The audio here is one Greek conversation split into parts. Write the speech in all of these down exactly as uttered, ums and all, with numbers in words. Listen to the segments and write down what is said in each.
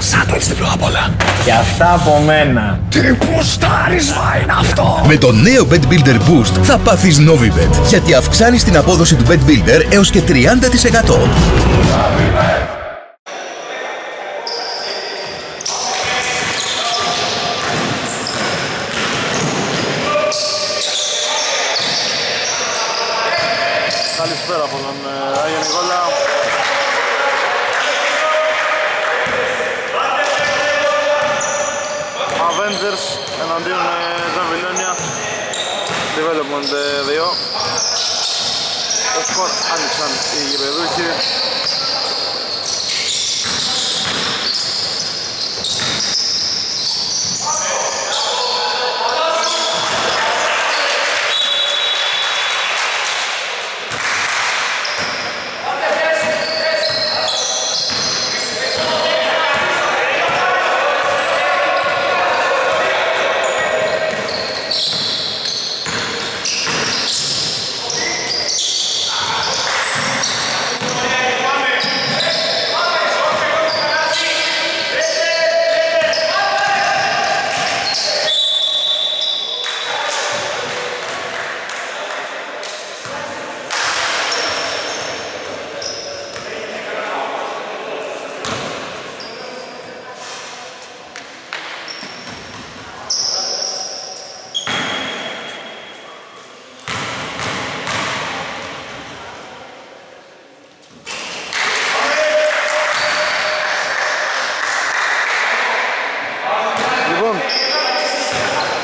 ένα σάντουιτς διπλό απ' όλα. Και αυτά από μένα. Τι πουστάρισμα είναι αυτό! Με το νέο Bet Builder Boost θα πάθεις Novibet, γιατί αυξάνεις την απόδοση του Bet Builder έως και τριάντα τοις εκατό. Καλησπέρα από τον Άγιο Νικόλα. Avengers εναντίον Zavilonia. Development δύο. Το σκορ άνοιξαν οι γηπεδούχοι.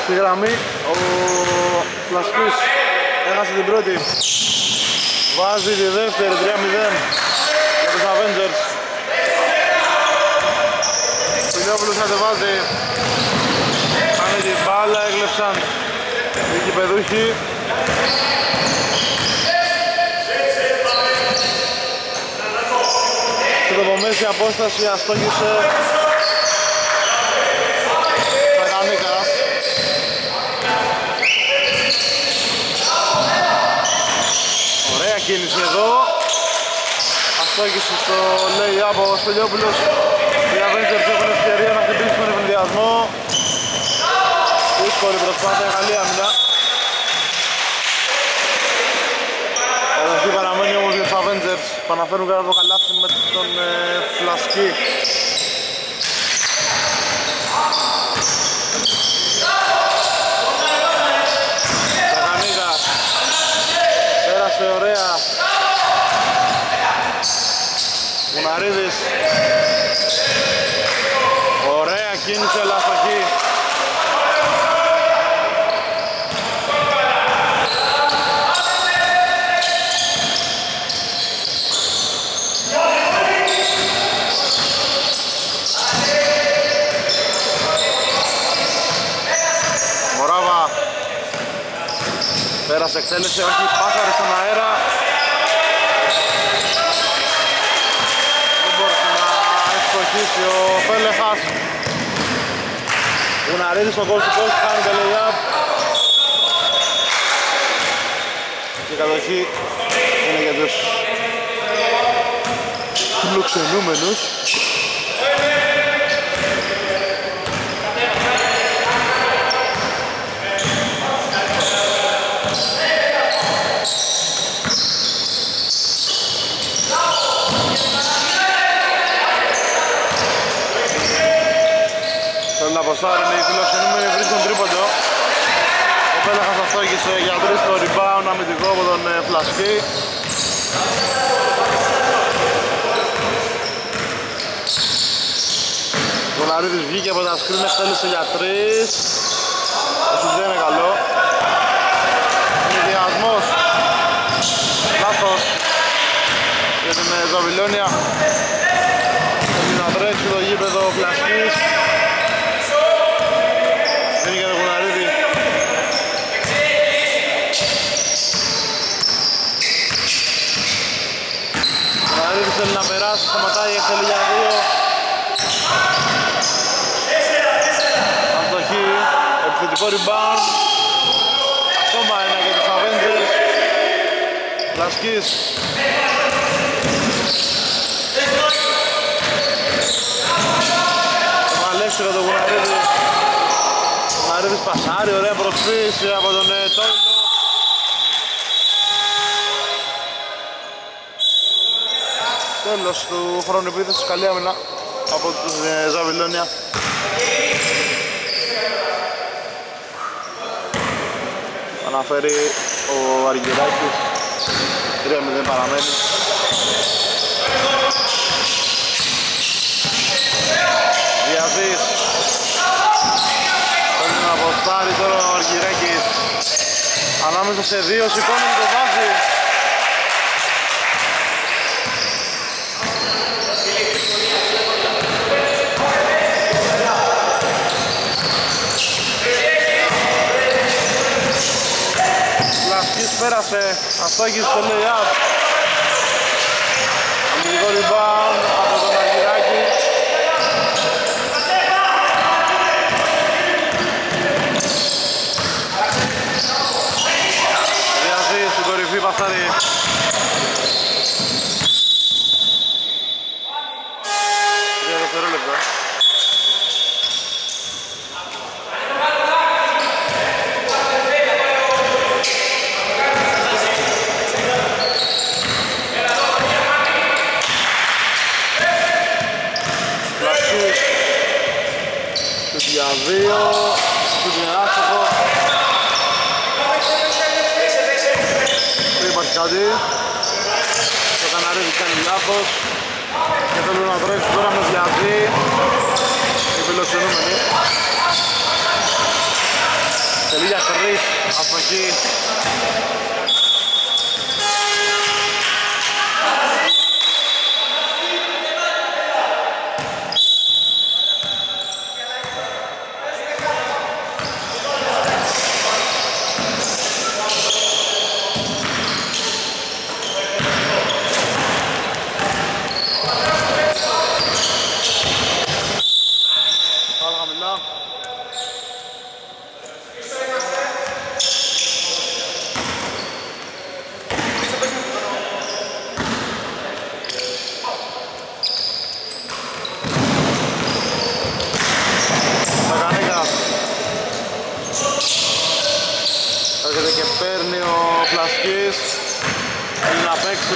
Στη γραμμή ο Φλασκούς έχασε την πρώτη, βάζει τη δεύτερη, τρία μηδέν για τους Avengers. Φιλόπουλος κατεβάζει, ανοίγει η μπάλα, έκλεψαν οι γηπεδούχοι. Στην κοντομέση απόσταση αστόχησε. Κίνηση εδώ, αστόχησε στο lay-up ο Σπηλιόπουλος. Οι Avengers έχουν ευκαιρία να χτυπήσουν τον ευνηδιασμό. Δύσκολη προσπάθεια, καλή άμυνα. Εδώ παραμένει όμως για τους Avengers, που αναφέρουν κατά το καλάθι με τον ε, Φλασκή. Μαρίδης. Ωραία κίνηση, αλλά αστοχή. Μωράβα. Πέρασε εξέλιξη, όχι, πάσαρε στον αέρα. Ο Πέλεχας Γουναρίδης στον κόλ του κόλ, κάνει το lay-up. Και η κατοχή είναι για τους φιλοξενούμενους. Αποστάρουν οι φιλοξενούμενοι, βρίσκουν τρίποντο. Ο Πέλεχας αστόχησε για τρεις το rebound, αμυντικό από τον Φλασκή. Ο Γοναρίδης βγήκε από τα σκρίνες, θέλησε για τρεις. Εσύ δεν είναι καλό. Συνδυασμός. Λάθος για την Zavilonia. Θέλει να τρέξει το γήπεδο ο Φλασκής. Θέλει να περάσει, σταματάει, εξελίγει για δύο. Αστοχή, επιθετικό rebound. Ακόμα ένα για τους Avengers. Λασκής. πίσω για τον Γουναρίδη. Γουναρίδης πασάρει, ωραία προσποίηση από τον Τόιλο. Τέλος του χρόνου επίθεσης, καλή άμυνα από τους Ζαβιλόνια. Αναφέρει ο Αργυράκης, τρία μηδέν παραμένει. Διαβής, θέλει να αποστάρει τώρα ο Αργυράκης. Ανάμεσα σε δύο, σηκώνει και το βάζει. Πέρασε, αστόχησε το lay-up. Αμυντικό rebound από τον Αργυράκη. Διαζή στην κορυφή, πασάρι. Τρία δευτερόλεπτα. Δύο, σκουτινάσοχο. Δεν υπάρχει κάτι. Το Καναρίδι κάνει λάθος. Και θέλουν να τρέξουν τώρα με διαδί. Οι φιλοξενούμενοι. Τελεία χρύς, αστοχή.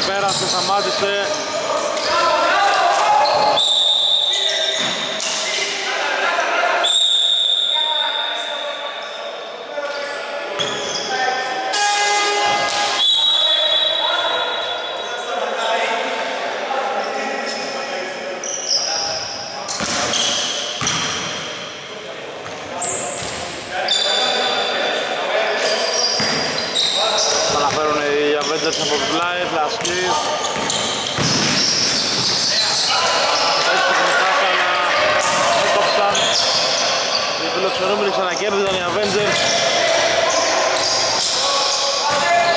Πέρασε, σταμάτησε. Κέρδισαν οι Avengers.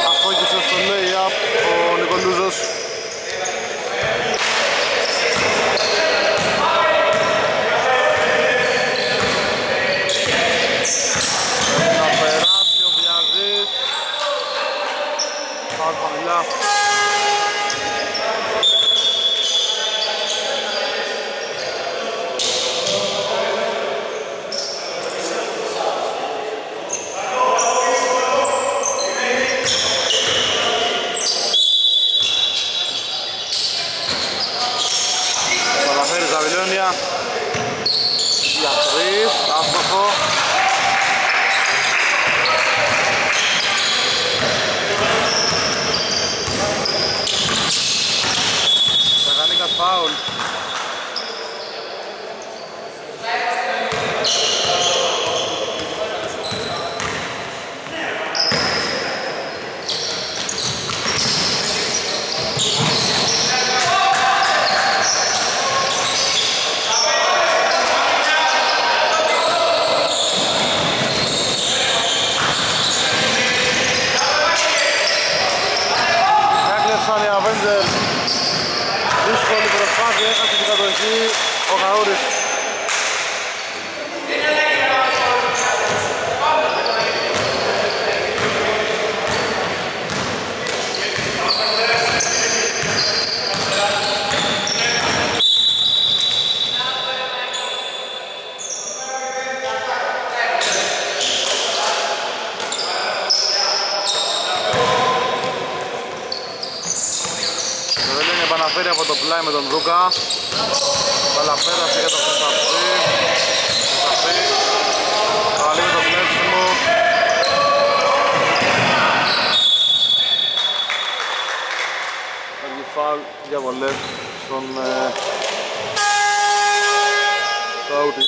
Αφόκησε στο lay-up ο Νικολούζος. Θα περάσει ο Βιαζής. Πάω παλιά. τον Δούκα. Παλά πέρασε για τον Κουταφή. Καλή το πλέψιμο. Παίρνει φάουλ, διαβολές στον Ταούτη.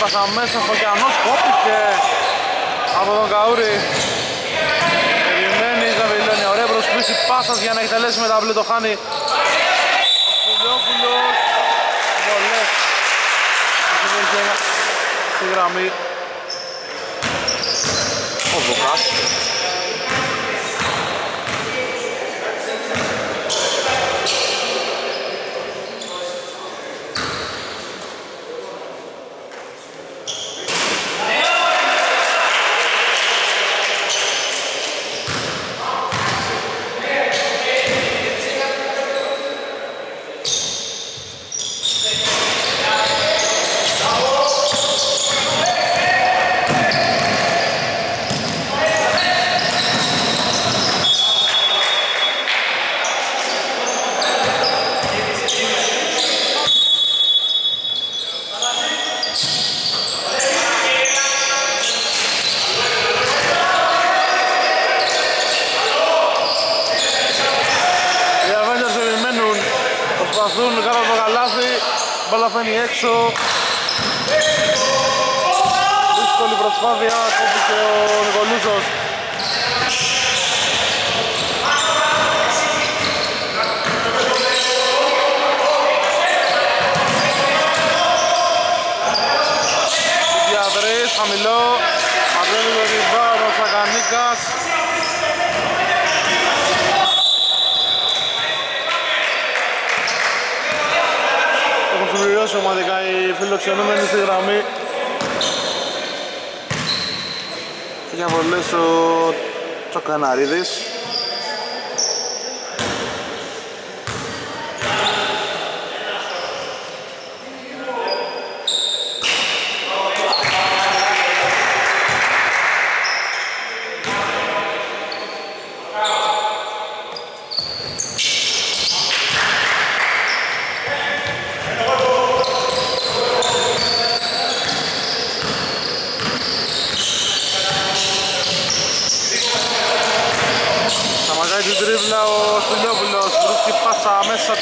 Πάσα μέσα στο κιανό, σκόπηκε από τον Καούρη. Περιμένει η Ζαβιλόνια, ωραία προσπίση πάσας για να εκτελέσει με τα μπλε, το χάνει ο Σπουλιόπουλος. Βολές στη γραμμή ο Δουκάς. Δύσκολη προσπάθεια, κόμπησε ο Νικολούτσος. τόσο ομαδικά οι φιλοξενούμενοι στη γραμμή. Για βολές ο Τσοκαναρίδης.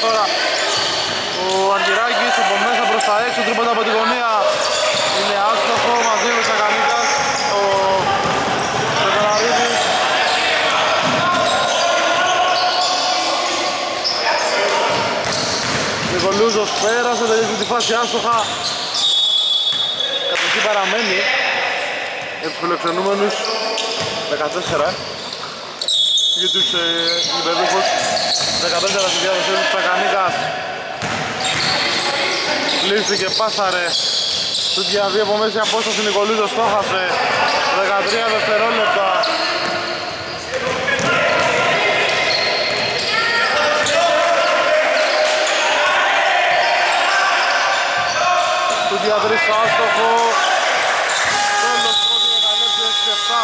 Τώρα ο Αγκυράκης από μέσα προς τα έξω, τρίποντα από τη γωνία είναι άστοχο, μαζί ο Σακανίκας, ο Σακαναρίδης. Νικολούζος πέρασε, τελείωσε τη φάση άστοχα. Κατοχή παραμένει για τους φιλοξενούμενους δεκατέσσερα για τους υπερδούχους. δεκαπέντε τα συνδιάδοση του Τσακανίκας. Λύθηκε, πάσαρε του διαδύο από μέση απόσταση, Νικολούζος το χάσε. δεκατρία δευτερόλεπτα. Του διαδρύσε άστοχο. Τέλος πρώτη δεκαλέπτου έξι επτά.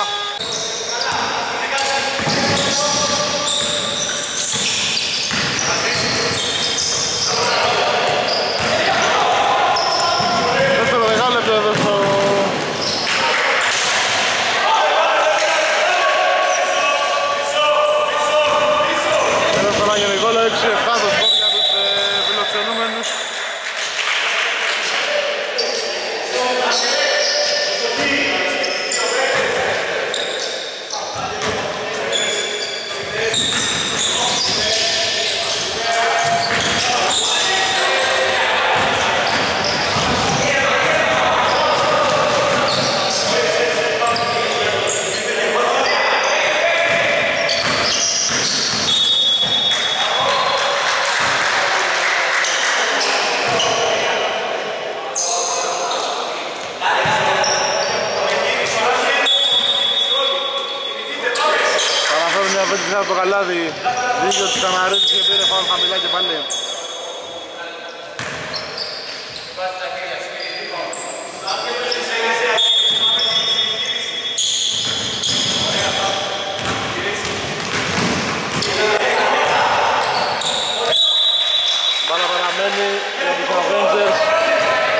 Το καλάδι, δίκιο της Καναρίδης και πήρε φάουλ χαμηλά και πάλι. Μπάλα παραμένει για τους Avengers.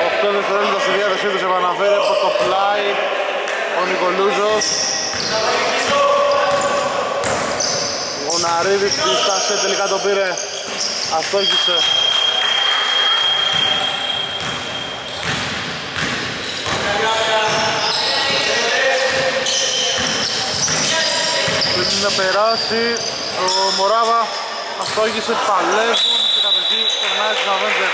οκτώ δευτερόλεπτα στη διάθεσή τους, επαναφέρει από το πλάι ο Νικολούζος. Καναρίδης της τάσης τελικά το πήρε, αστόχησε. Πρέπει να περάσει ο Μοράβα, αστόχησε, παλεύουν και κατοχή περνάει στους Avengers.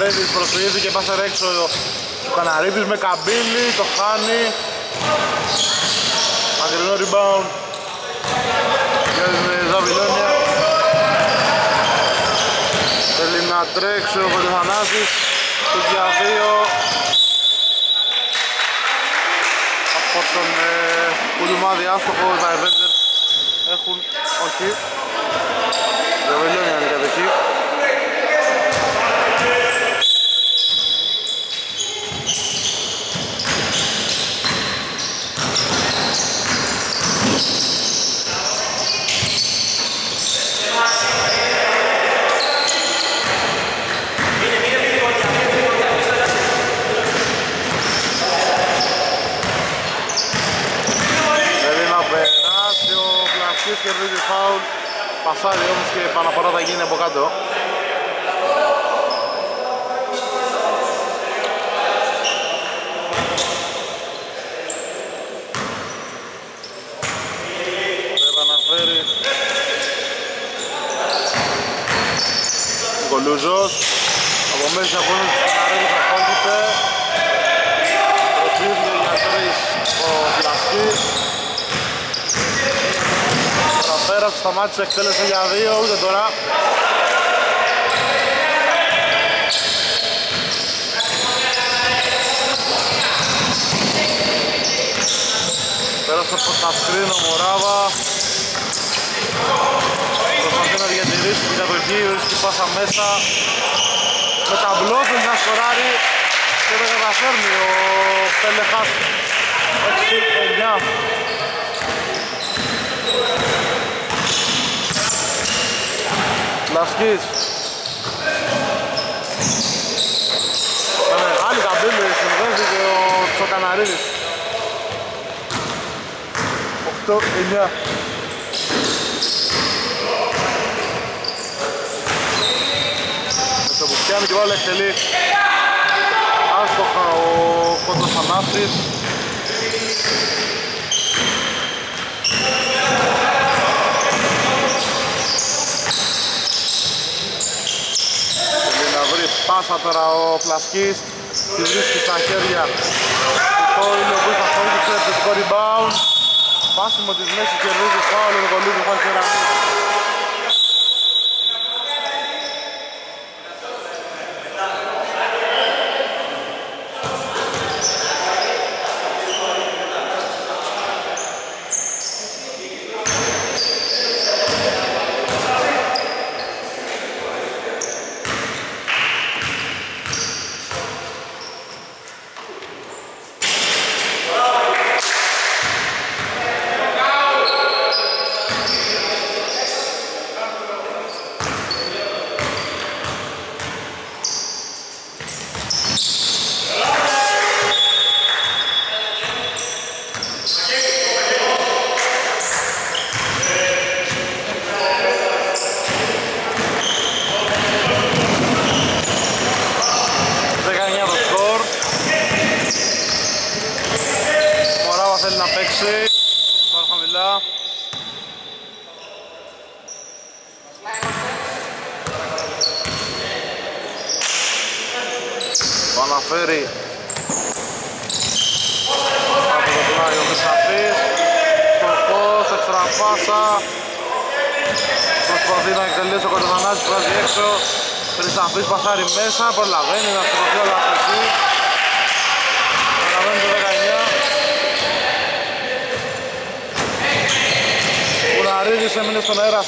Καναρίδης προσφυγήθηκε και πάσαρε έξω ο Καναρίδης με καμπύλη, το χάνει. Μακρινό rebound για την Ζαβιλόνια. Θέλει να τρέξει ο Κοντιθανάσης, του διαδύο από τον Κουλουμάδη άστοχο, τα Avengers έχουν όχι. Ζαβιλόνια είναι κατοχή. Κερδίζει φάουλ, πασάρει όμως και επαναφορά θα γίνει από κάτω. Επαναφέρει Λούζος. Από μέσα από όλους τους καναρέλους απόλυτε. Προτείνουν για τρεις ο Βλασκής. Τα πέρα που σταμάτησε εκτέλεσε για δύο, ούτε τώρα. Πέρασε από τα σκρίνο Μοράβα. Προσπαθεί να διατηρήσει την κατοχή, ρίσκει πάσα μέσα. Με τα μπλόφιλ να σκοράρει και δεν καταφέρνει ο Πέλεχας. έξι εννιά. Βλασκής. Με μεγάλη καμπύλη συμβαίνει και ο Τσοκαναρίδης. οκτώ εννιά. Κάνει και βάλε εξελί. Άστοχα ο κόντρος ανάφτης. Θέλει να βρει πάσα τώρα ο Πλασκής. Τη βρίσκει στα χέρια του Κόλλου που θα χωρίψε επιθετικό rebound. Πάσιμο της μέσης κερδίζει φάουλ ο Νικολίδης θα χαιρετήσει.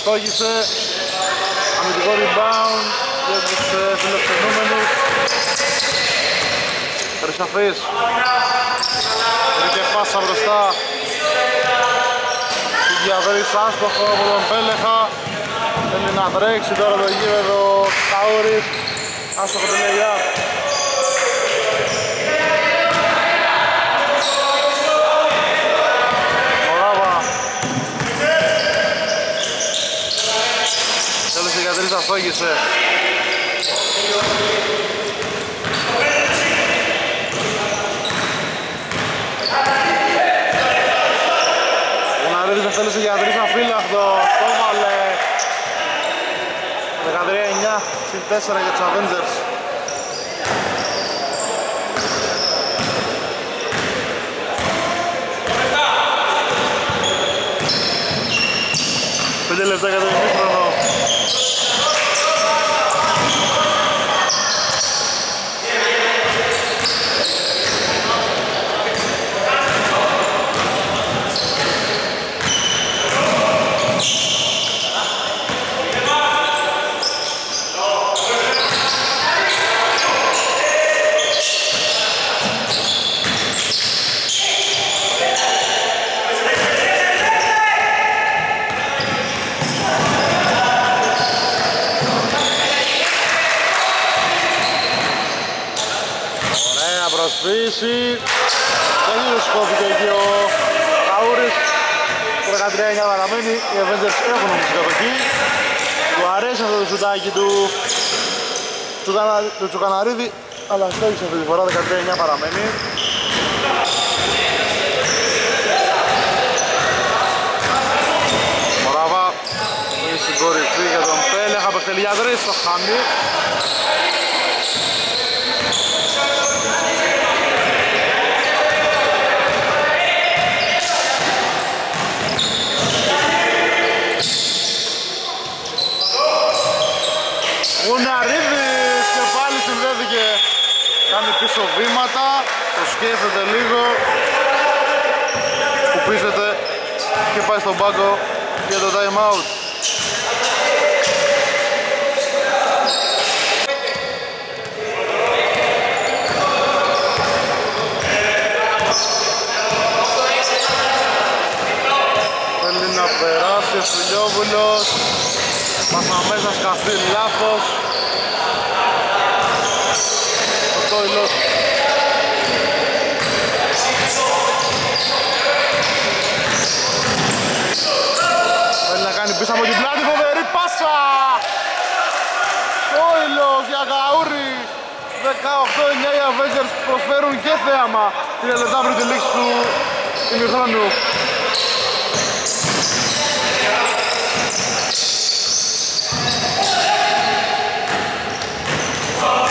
Στόγησε, αμυντικό rebound για τους φιλοξενούμενους. Χρυσαφής, βρήκε πάσα μπροστά. Συγκιαβέρης άστοχο από τον Πέλεχα. Θέλει να τρέξει τώρα το γήπεδο Καούρης. Άστοχο το Λεγιά. Αστόγησε. Ο Ναρίδης ευθέλεσε για τρεις αφύλαχτο. Στόμαλε. δεκατρία εννιά συν τέσσερα για τους Avengers. πέντε λεπτά για το ημίχρονο. Δεν σκόφηκε εκεί ο Καούρης. δεκατρία εννιά παραμένει, οι Avengers έχουν όμως την κατοχή. Του αρέσει αυτό το σουτάκι του, του, του Τσουκαναρίδη, αλλά στόχισε αυτή τη φορά. Δεκατρία εννιά παραμένει. Μοράβα, είναι στην κορυφή για τον Πέλεχα, απεστελεί για διαδρή στο χαμί. Γουναρίδης και πάλι συνδέθηκε, κάνει πίσω βήματα, το σκέφτεται λίγο, σκουπίζεται και πάει στον πάγκο για το time out. Θέλει να περάσει ο Φιλιόπουλος, μας αμέσα σκαφή λάθος. Ο Τόιλος θέλει να κάνει πίσω από την πλάτη, φοβερή πάσα! Τόιλος για Γαούρη, δεκαοκτώ εννιά οι Avengers προσφέρουν και θέαμα τρία λεπτά πριν τη λήξη του ημιχρόνιου.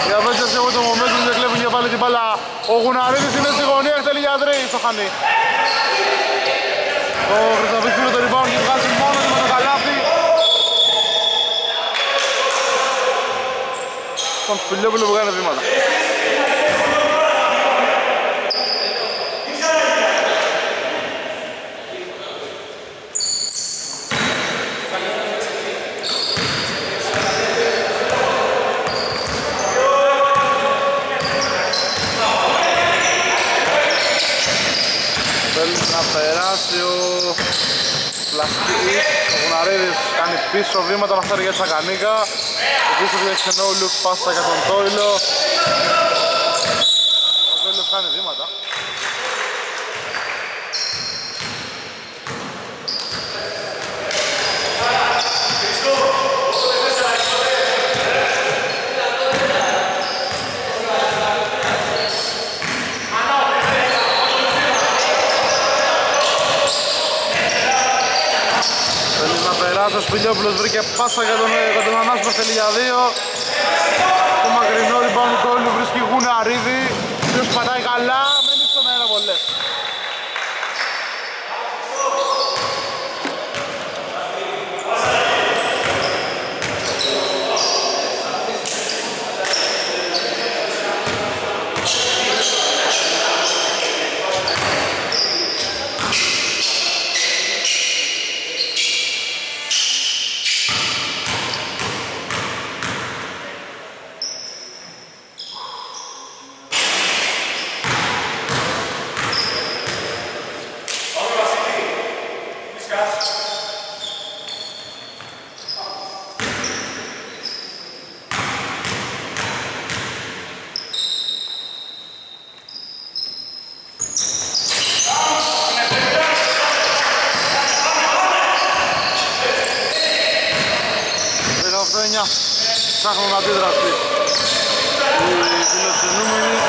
Οι Avengers έχουν το momentum και κλέβουν και πάλι την μπάλα. Ο Γουναρίδης είναι στη γωνία, εκτελεί για Αντρέη στο χανί. Ο Χρυσταβής πήρε το rebound και βγάζει μόνο με το καλάθι. Στον Σπηλιόπουλο που κάνει βήματα. Πίσω βήματα μαχτάρει για Τσακανίκα. Ο Κρίστος έχει no look πάσα για τον Τόιλο. Ο Τόιλος κάνει βήματα. Ο Σπηλιόπουλος βρήκε πάσα για τον, για τον Ανάσπας, θέλει για δύο. Το μακρινό rebound του Τόιλου βρίσκει Γουναρίδη, ο οποίος πατάει καλά, μένει στον αέρα πολλές. Ψάχνουν αντίδραση οι φιλοξενούμενοι.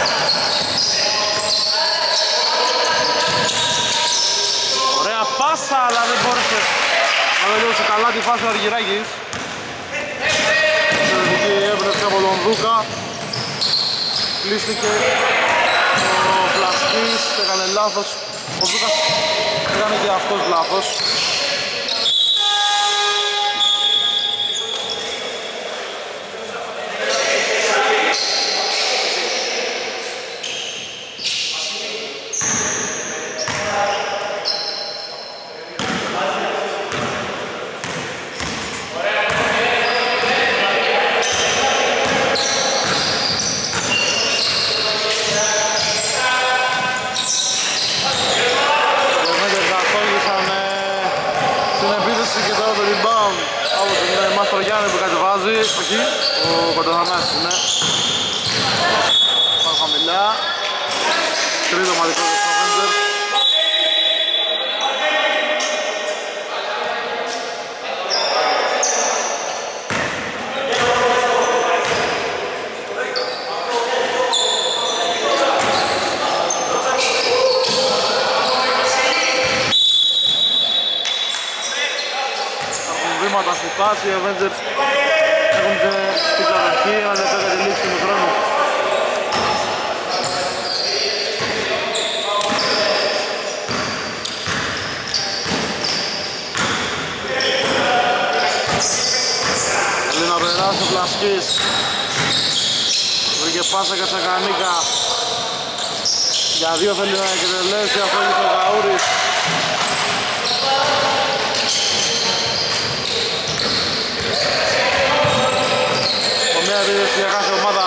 Ωραία πάσα, αλλά δεν μπόρεσε να τελειώσει καλά τη φάση του Αργυράκης. Εξαιρετική έμπνευση από τον Δούκα. Κλείστηκε ο Φλασκής, έκανε λάθος. Ο Δούκας έκανε και αυτός λάθος. Ο Κοντοθανάς είναι πάνω χαμηλά. Τρίτο ομαδικό του Avengers. Έχουν βήματα στη φάση, οι Avengers Έρχονται στην καταρχή, αλλά θα καταλήξει με χρόνο. Θέλει να περάσει ο Πλασκής. Βρήκε πάσα κατσακανίκα. Για δύο θέλει να εκτελέσει, αφήνει το Καούρης. Για κάθε ομάδα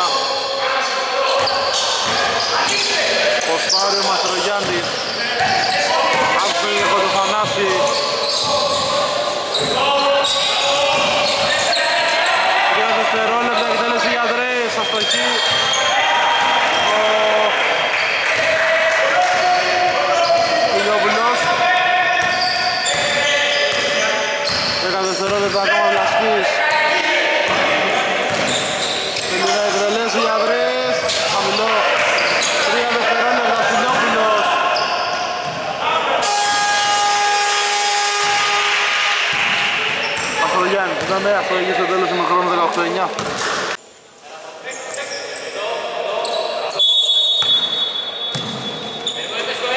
Κοσπάριο Μαστρογιάννη Άλφελ Κοντοφανάση τρία δευτερόλεπτα εκτέλεση για Ανδρέες αστοχή ο Ηλιόπουλος δέκα δευτερόλεπτα ακόμα Βλασκής αυτό έγινε στο τέλος με χρόνο δεκαοκτώ εννιά.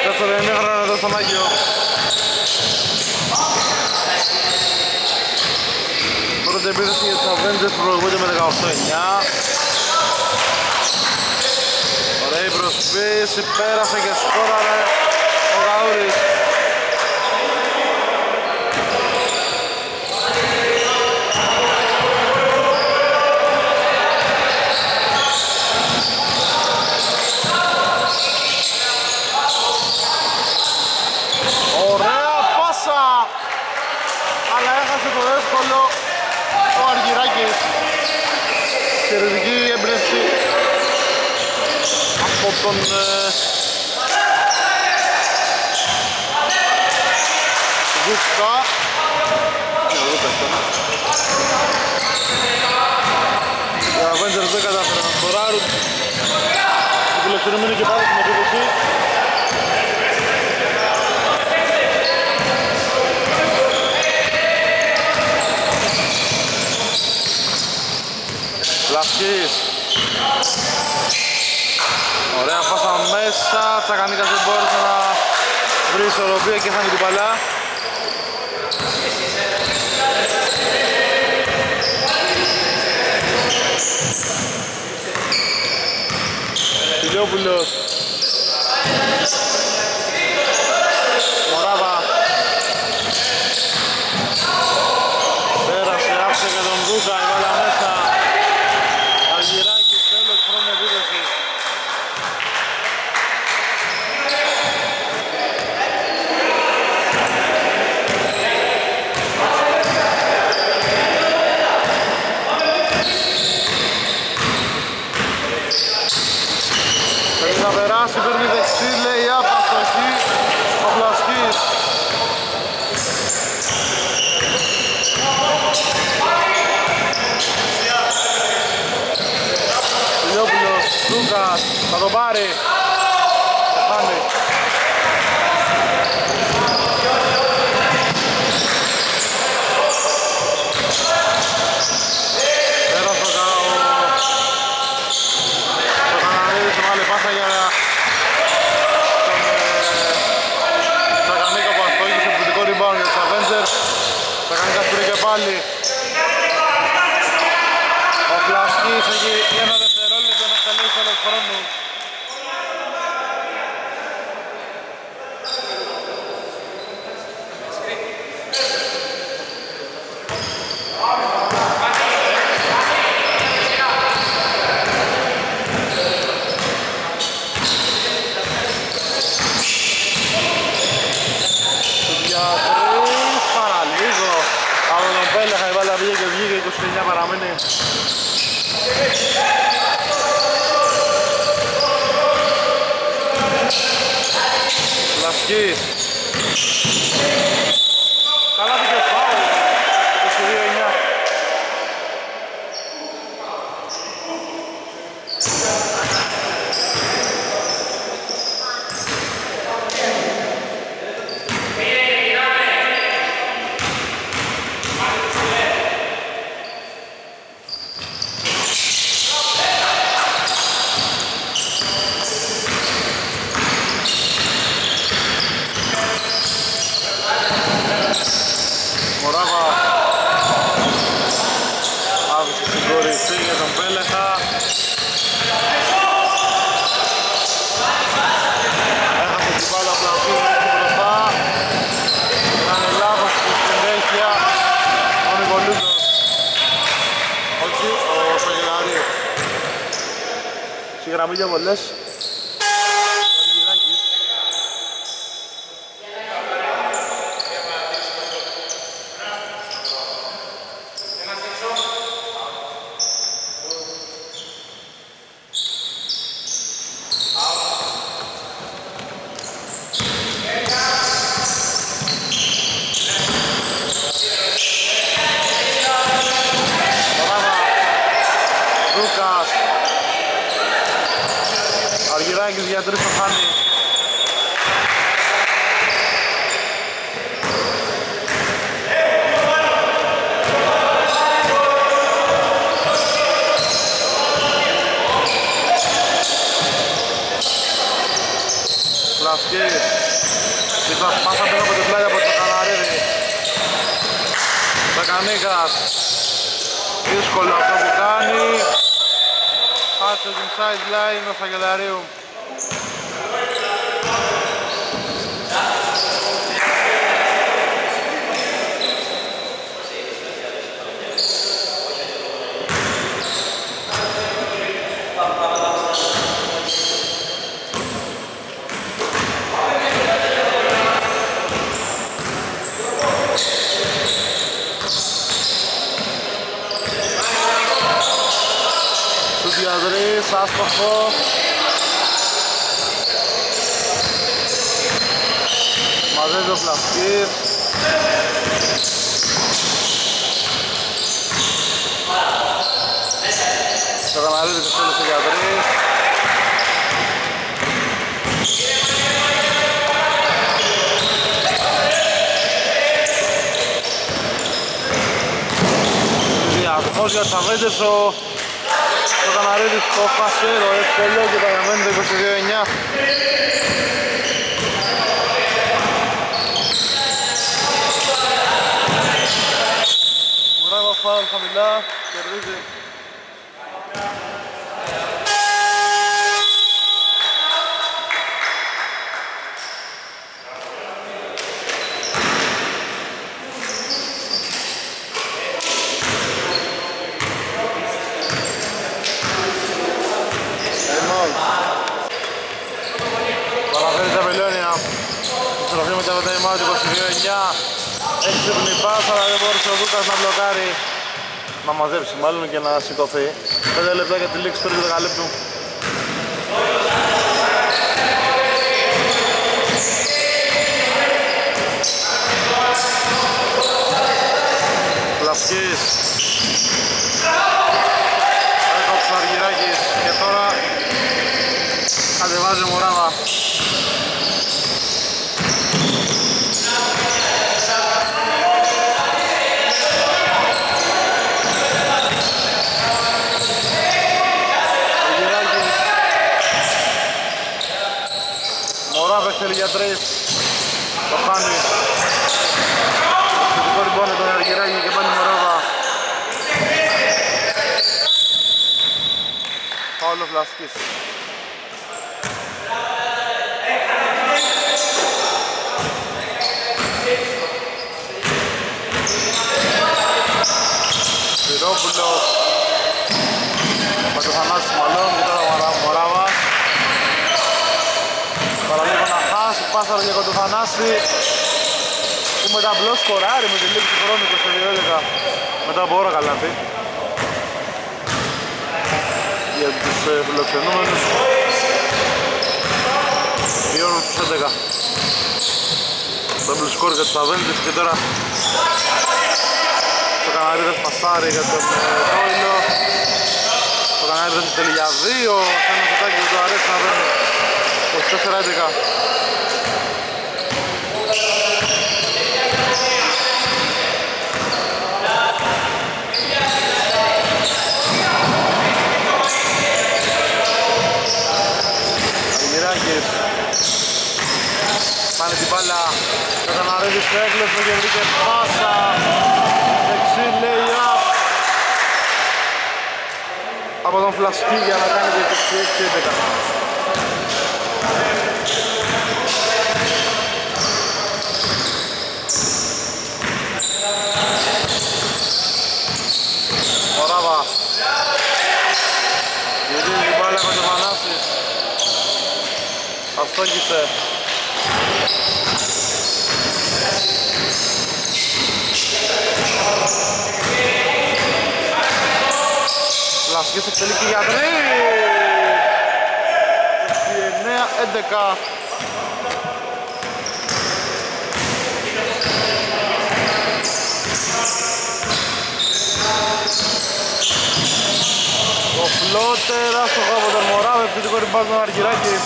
Δεύτερο ημίχρονο εδώ στον Άγιο. Πρώτη επίθεση για τους Avengers που προηγούνται με δεκαοκτώ εννιά. Ωραία η προσποίηση, πέρασε και σκόραρε ο Καούρης. Τον Βουτσά οι Avengers δεν κατάφεραν να σκοράρουν. Οι φιλοξενούμενοι και πάλι στην επίθεση. Βλασκής ωραία πάσα μέσα, Τσακανίκας δεν μπόρεσε να βρει ισορροπία και είχαν την παλά. Τηλιόπουλος Μοράβα πέρασε, άφησε και τον Δούκα, η βάλα μέσα Αργυράκης, τέλος χρόνου επίδεσης. Παίρνει δεξί, λέει από αστοχή ο Βλασκής. Λιόπουλος, Λούκας, θα τον πάρει. Το χάνει. Πέρασε ο Καναδίδης, βάλε πάσα για πάλι. Ο Βλασκής έχει ένα δευτερόλεπτο να τελειώσει τον χρόνο. Βλασκής καλά την κεφάλη είκοσι δύο εννιά. γραμμή για βολές. Δύσκολο αυτό που κάνει. Πάτσος inside line ο Σαγκελαρίου. Άστοχο. Μαζεύει ο Φλασκής. Καταναλύει τις όλες οι γιατρές. Διαστοχός για τους Avengers ο Καναρίδης το φασέρο, εύκολο και τα γραμμένη το είκοσι δύο εννιά. Μπράβο, φάουλ χαμηλά, κερδίζει. Έξυπνη πάσα, αλλά δεν μπόρεσε ο Δούκας να μπλοκάρει, να μαζέψει μάλλον και να σηκωθεί. Πέντε λεπτά για τη λήξη του τρίτου δεκαλέπτου. Βλασκής. Έκοψε ο Αργυράκης και τώρα κατεβάζει ο Μουράβα. Για τρεις, το χάνει. Συντικό ριμπόνι τον Αργυράκη και πάλι Μωρόβα. Παόλο Βλασκής. Σπυρόπουλος. Πατωθανάσης Μαλόν και τώρα Μωράβα. Πάσαρο για Κοντοφανάση που μετά απλώς σκοράρει με τη λήψη χρόνου είκοσι δύο δώδεκα μετά από ώρα καλάθι για τους ε, φιλοξενούμενους μειώνουν τους έντεκα. Double score για τους Avengers και τώρα το Καναρίδες πασάρει για τον Ρόιλο. Το Καναρίδες θέλει για δύο σε ένα φωτάκι που του αρέσει να δένει είκοσι τέσσερα έντεκα. Πάνε την μπάλα, Καταναρίδης το έκλεψε και βρήκε πάσα. Δεξί lay-up από τον Φλασκή για να κάνει το είκοσι έξι έντεκα. Μωράβα. Γυρίζει την μπάλα με τον Φανάση. Κόλλησε. Λασβής εκτελεί και για τρεις. είκοσι εννέα έντεκα. Κοφλότερα στο χώρο τον Μωρά με επιθετικό ριμπάζ με τον Αργυράκη.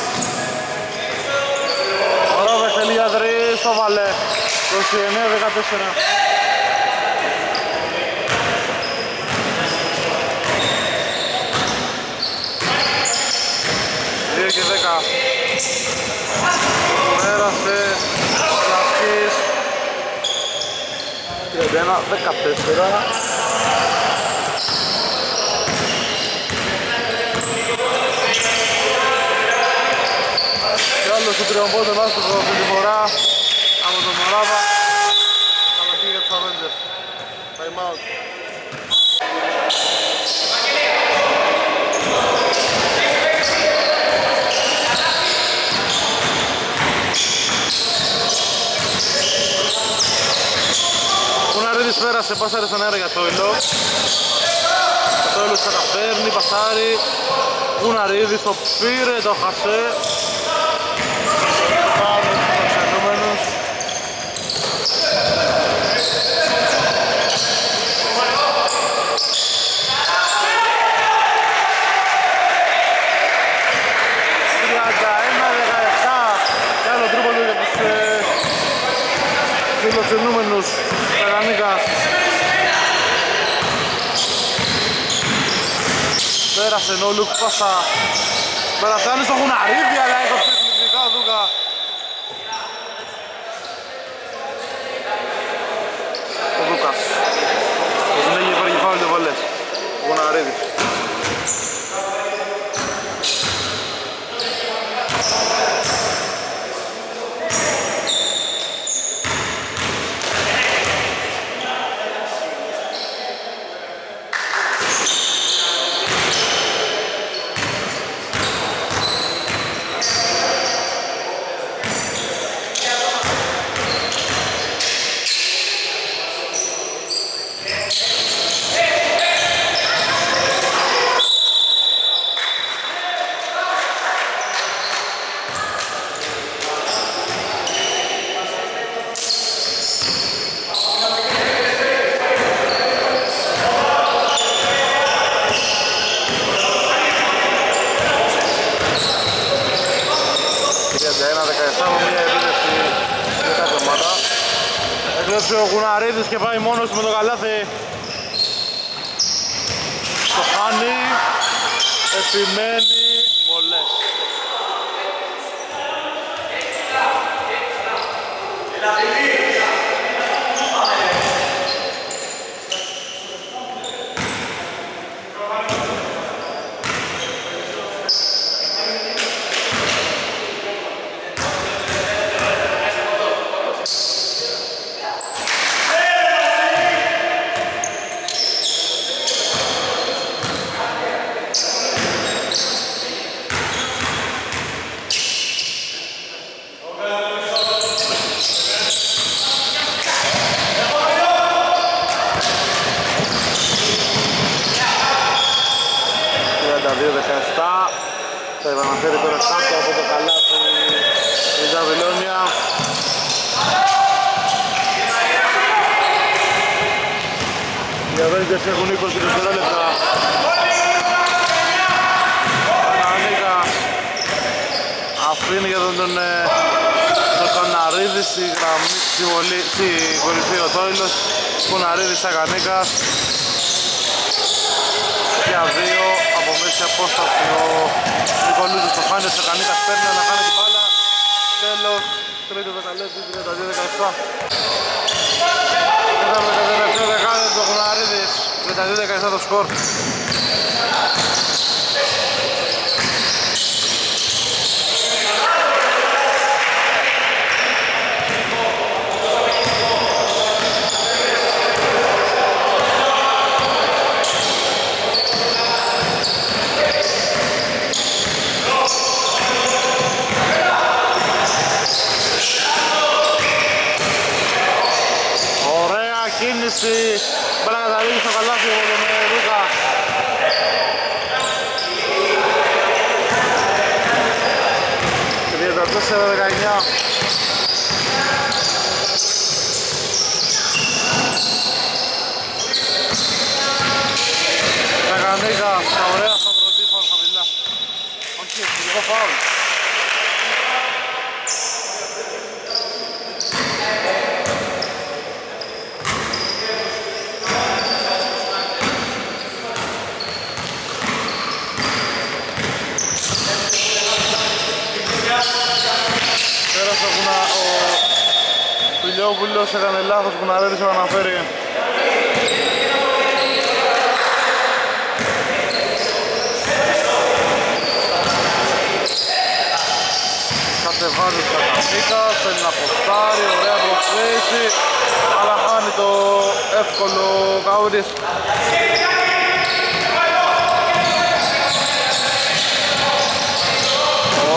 Μωρά με εκτελεί για τρεις, το βάλε. είκοσι εννέα δεκατέσσερα. Πέρασε Λασκής τριάντα ένα δεκατέσσερα. Κι άλλος του τριομπόντων άστοχο αυτή τη φορά από τον Μωράβα. Αλλαγή για τους Avengers. Time out. Πέρασε, πάσαρε στον αέρα για Τόιλο. Τόιλο καταφέρνει, πασάρει. Κουναρίδης το πήρε, το χασέ. Πάμε στους ενούμενους. τριάντα ένα δεκαεπτά. Κι άλλο τρίποντο για τους φιλοξενούμενους. Πέρασε Νόλου, πάσα. Πέρασε Άννη στο Γουναρίδη, αλλά έκοψε θλιβνικά ο Δούκα. Ο Δούκας. Ο συνέχεια υπάρχει φάουλ και βολές. Ο Γουναρίδης. Ο Γουναρίδης και πάει μόνος με το καλάθι. Το χάνει. Επιμένει. Βολές. Θα επαναφέρει τώρα κάτω από το καλάθι η Ζαβιλόνια. Οι Avengers έχουν είκοσι λεπτά. Ανίκα αφήνει για τον Κοναρίδη στη γραμμή στη κορυφή ο Τόιλος. Κοναρίδη στα Κανίκα. Για δύο από μέση απόσταση ο Νικολούδης το χάνει, ο Σακανίκας παίρνει να χάνει την μπάλα. Τέλος, τρίτο δεκαλέπτη, τριάντα δύο δεκαεπτά. Ήταν με το τελευταίο δεκάλεπτο ο Γουναρίδης, τριάντα δύο δεκαεπτά το σκορ. κίνηση. Μπάλα καταλήγει στο καλάθι από τον Ρούκα. τριάντα τέσσερα δεκαεννιά. Ο Βουλός έκανε λάθος που να ρέδει να αναφέρει. Κατεβάζει ο Καναμίκας, θέλει να ποστάρει, ωραία προσθέση, αλλά χάνει το εύκολο Καούρης.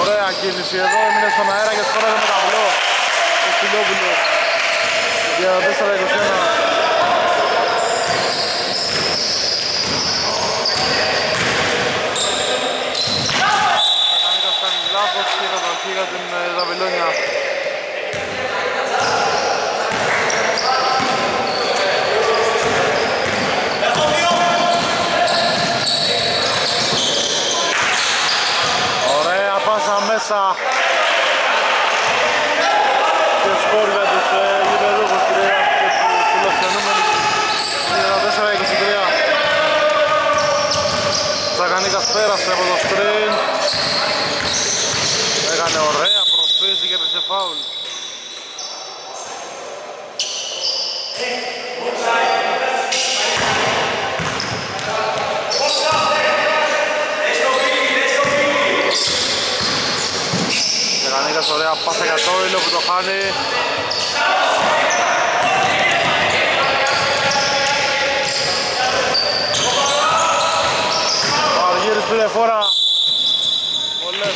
Ωραία κίνηση εδώ, έμεινε στον αέρα και σκόραζε με ταυλό ο Φιλόπουλος. Για τέσσερα είκοσι ένα. Κανήκας κάνει λάθος και καταρχή για την Ζαβιλόνια. Ωραία πάσα μέσα. Και σκορ για τους Ζαγανίκας πέρασε από το σκριν. Έκανε ωραία προσπίση και έπαιξε φάουλ. Ζαγανίκας ωραία πάσα για το ήλιο που το χάνει. Πήρε φορά. Πολλές.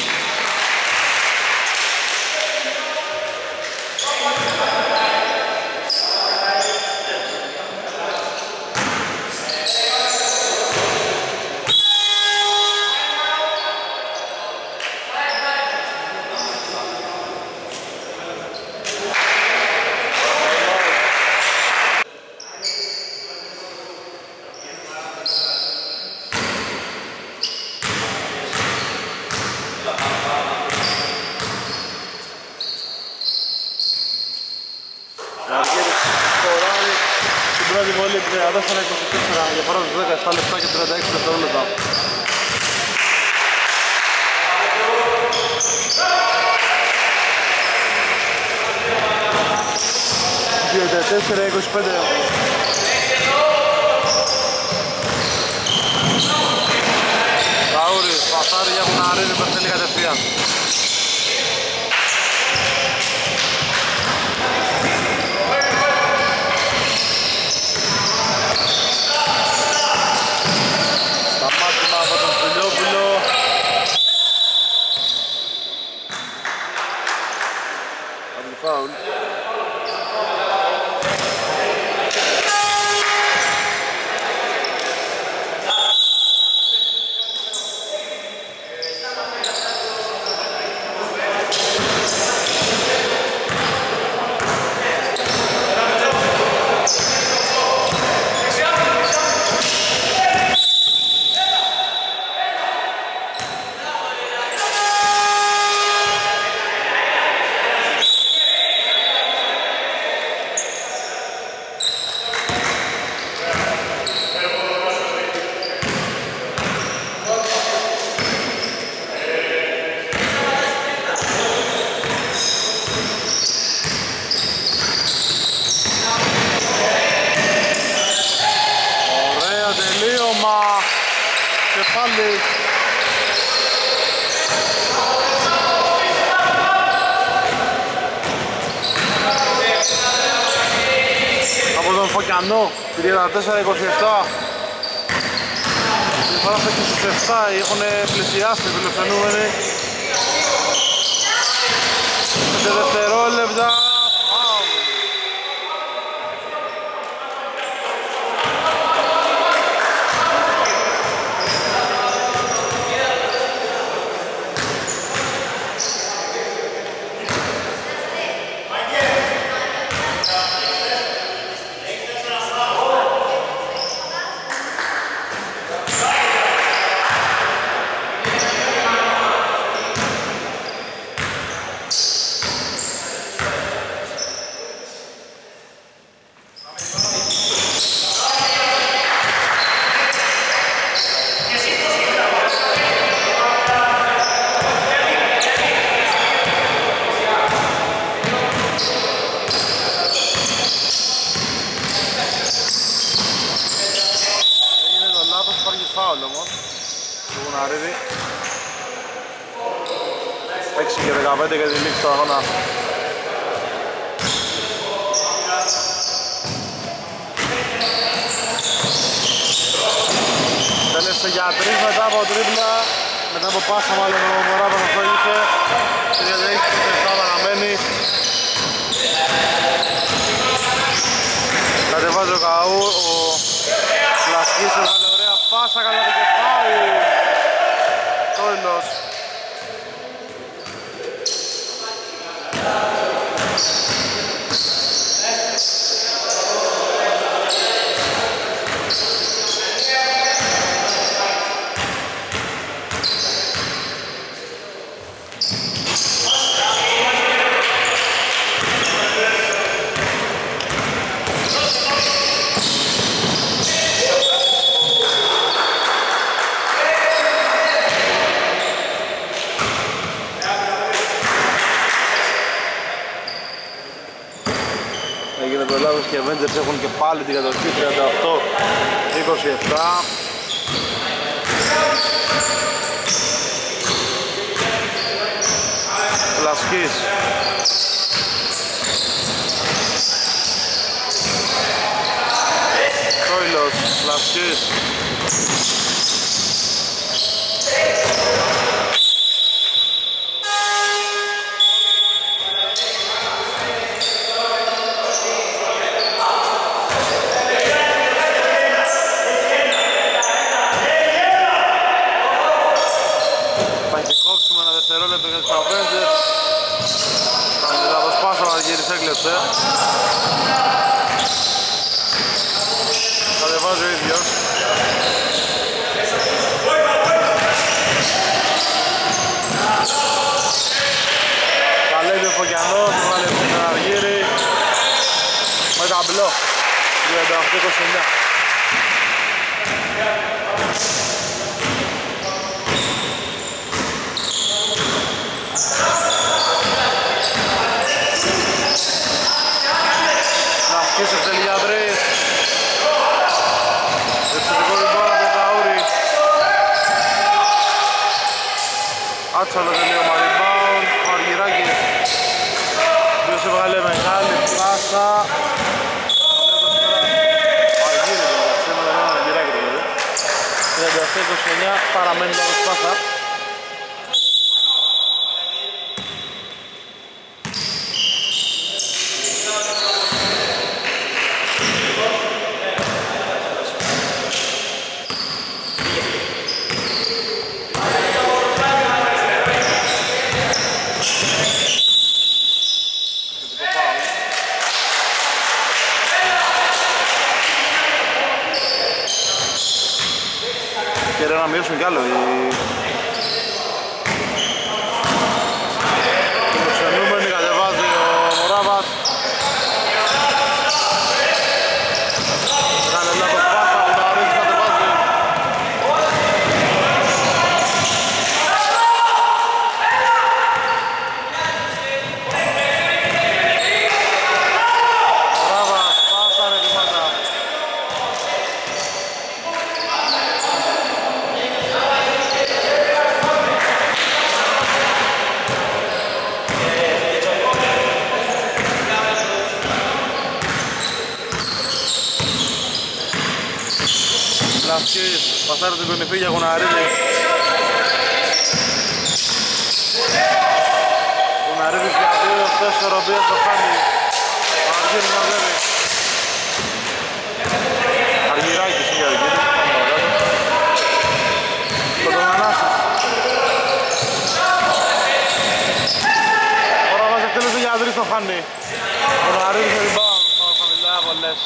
τριάντα τέσσερα είκοσι επτά. Η φάση έχει στους επτά, έχουν πλησιάσει οι φιλοξενούμενοι. πέντε δευτερόλεπτα. πέντε για τη λήξη του αγώνα. Τέλεσε για τρεις μετά από τρίπλα, μετά από πάσα μάλλον ο Μωράβας οφέλησε. τριάντα έξι τριάντα επτά παραμένει. Κατεβάζει ο Καού, ο Λασκής έβγαλε ωραία πάσα, καλά το κεφάλι. Τόλος. Και οι Avengers έχουν και πάλι την κατοχή τριάντα οκτώ είκοσι επτά. Λασκής Κόιλος, Λασκής παραμένει να προσπάθα. Κι άλλο, οι φιλοξενούμενοι κατεβάζει ο Μωράβας. Κάνε λάθος πάσα, ο Ναωρίς κατεβάζει. Μωράβας, πάσα ρε τη μάτα. Πασάρει την κονιφή για Γουναρίδης. Γουναρίδης για δύο τέσσερα, ο οποίος το χάνει. Ο Αργύρης μαζεύει. Αργυράκης για Αργύρης. Κοντομανάσης. Ο Ραβάς εκτέλεσε για Αργύρης, το χάνει. Γουναρίδης με την μπαμ. Πάω χαμηλά, πολλές.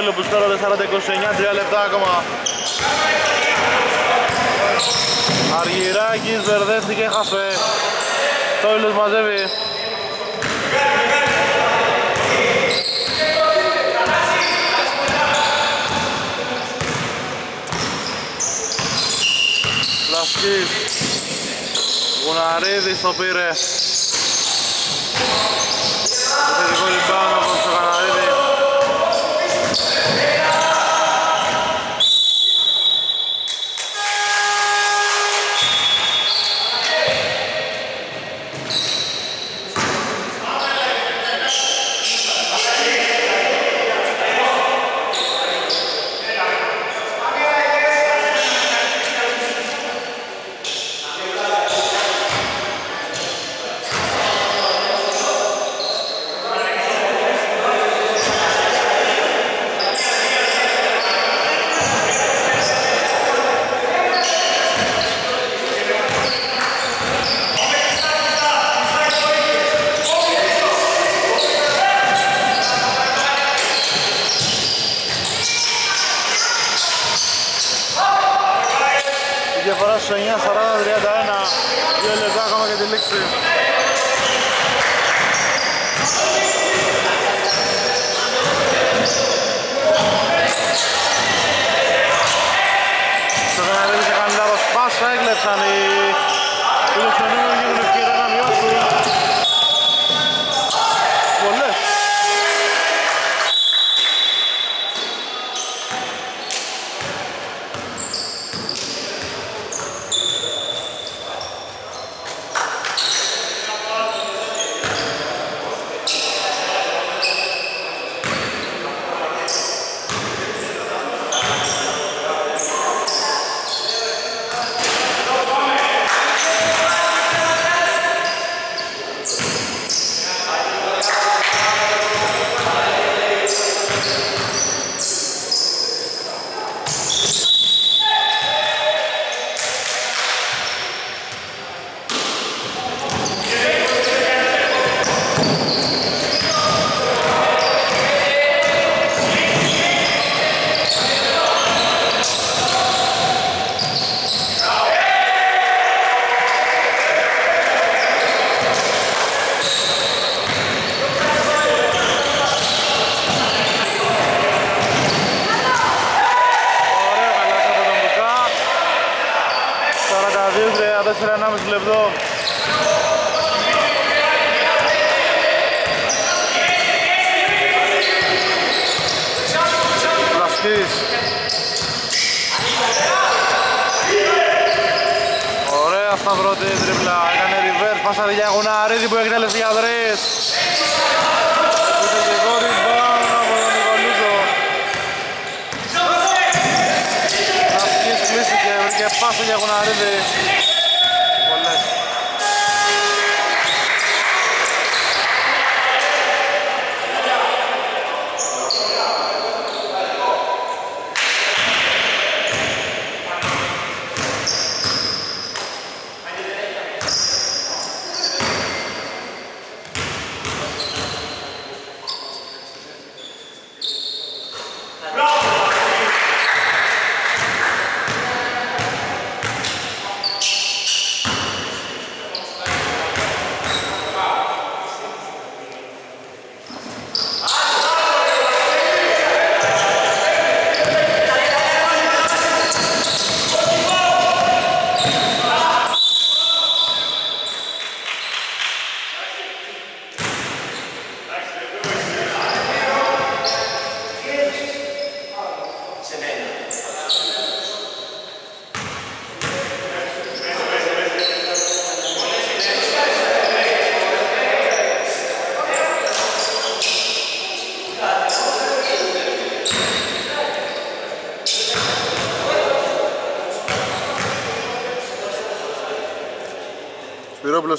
duelo που στέρονται σαράντα είκοσι εννιά, τρία λεπτά ακόμα. Αργυράκης μπερδεύτηκε, χάσε. Τόιλος μαζεύει. Λασκής. Γουναρίδης το πήρε. Το θετικό λιμπάνο από τον Τσοχαναρίδη.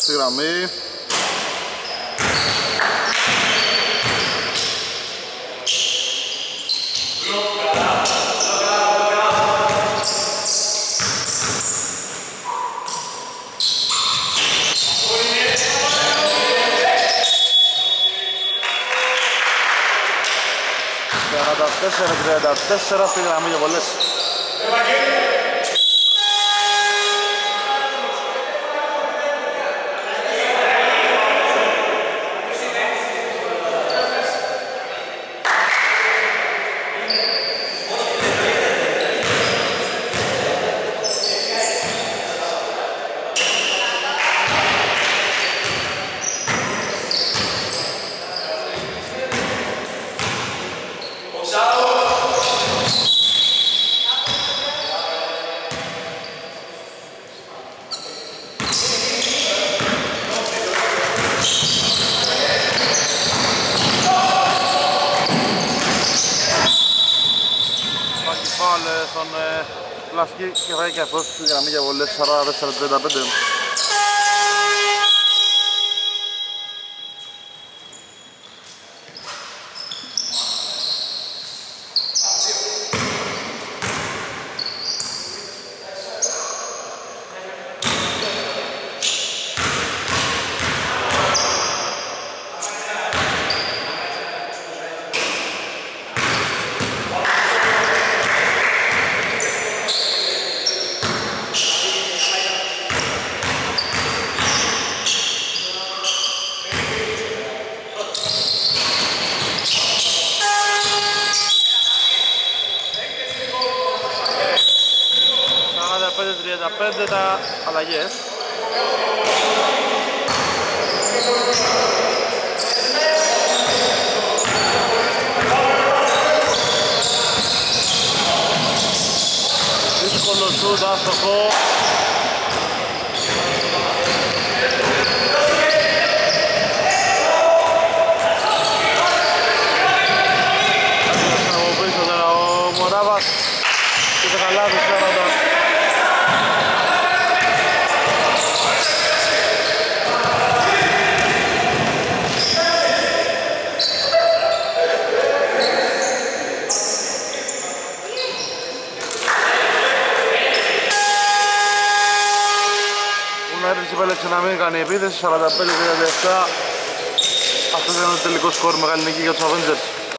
Στη γραμμή. σαράντα τέσσερα τριάντα τέσσερα, πήγαμε για πολλές. Και θα έχει και αυτός για να μην διαβολές σαράντα τέσσερα τριάντα πέντε. Πέντε τα αλλαγές. Δύσκολο σούτ, άστοχο. Να μην κάνει επίθεση, σαράντα πέντε τριάντα επτά. Αυτό ήταν το τελικό σκορ, μεγάλη νίκη για τους Avengers.